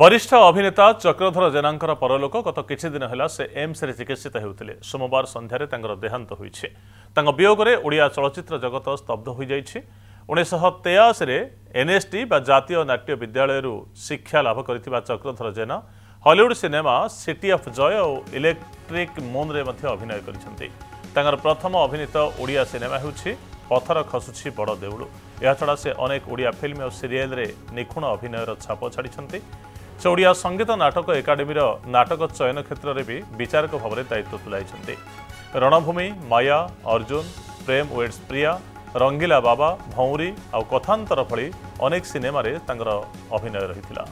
वरिष्ठ अभिनेता चक्रधर जेना परलोक गत किछि दिन हला से एम्स रे चिकित्सित हेउतिले। सोमवार संध्यारे तांकर देहांत होईछे। तांक वियोगरे ओडिया चलचित्र जगत स्तब्ध होई जाईछे। 1983 रे एनएसटी बा जातीय नाट्य विद्यालय रु शिक्षा लाभ करितिबा Chakradhar Jena Hollywood cinema city of Joy और इलेक्ट्रिक मून रे मध्ये अभिनय करिसंती। तांकर प्रथम अभिनीत ओडिया सिनेमा हेउछि पथर खसुछि बड़ देउलु। या छड़ा से अनेक ओडिया फिल्म और सीरियल रे निखुण अभिनयर छाप छाड़िछंती। से ओडिया संगीत नाटक एकाडेमीर नाटक चयन क्षेत्र में भी विचारक भाव में दायित्व तुलाई। रणभूमि, माया, अर्जुन, प्रेम वेड्स प्रिया, रंगिला भौरी और कथांतर भली अनेक सिनेमा रे तांकर अभिनय रहितिला।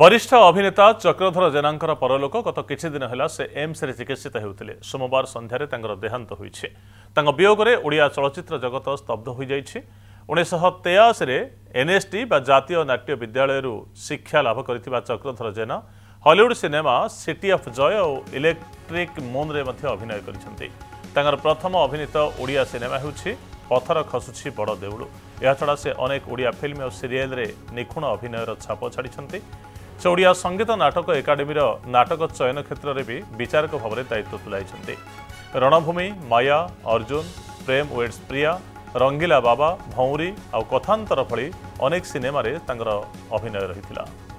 वरिष्ठ अभिनेता चक्रधर जेना परलोक गत किछि दिन हला से एम्स रे चिकित्सित हेउतिले। सोमवार संध्यारे तांकर देहांत होईछे। तांक वियोगरे ओडिया चलचित्र जगत स्तब्ध होई जाईछे। 1983 रे एनएसटी बा जातीय नाट्य विद्यालय रु शिक्षा लाभ करितिबा Chakradhar Jena Hollywood cinema city of Joy और इलेक्ट्रिक मून रे मध्ये अभिनय करिसंती। तांकर प्रथम अभिनीत ओडिया सिनेमा हेउछि पथर खसुछि बड़ देउलु। या छड़ा से अनेक ओडिया फिल्म और सीरियल रे निखुण अभिनयर छाप छाड़िछंती। से ओडिया संगीत नाटक एकाडेमीर नाटक चयन क्षेत्र में भी विचारक भाव में दायित्व तुलाई। रणभूमि, माया, अर्जुन, प्रेम वेड्स प्रिया, रंगिला भौरी और कथांतर भली अनेक सिनेमा रे तांकर अभिनय रहितिला।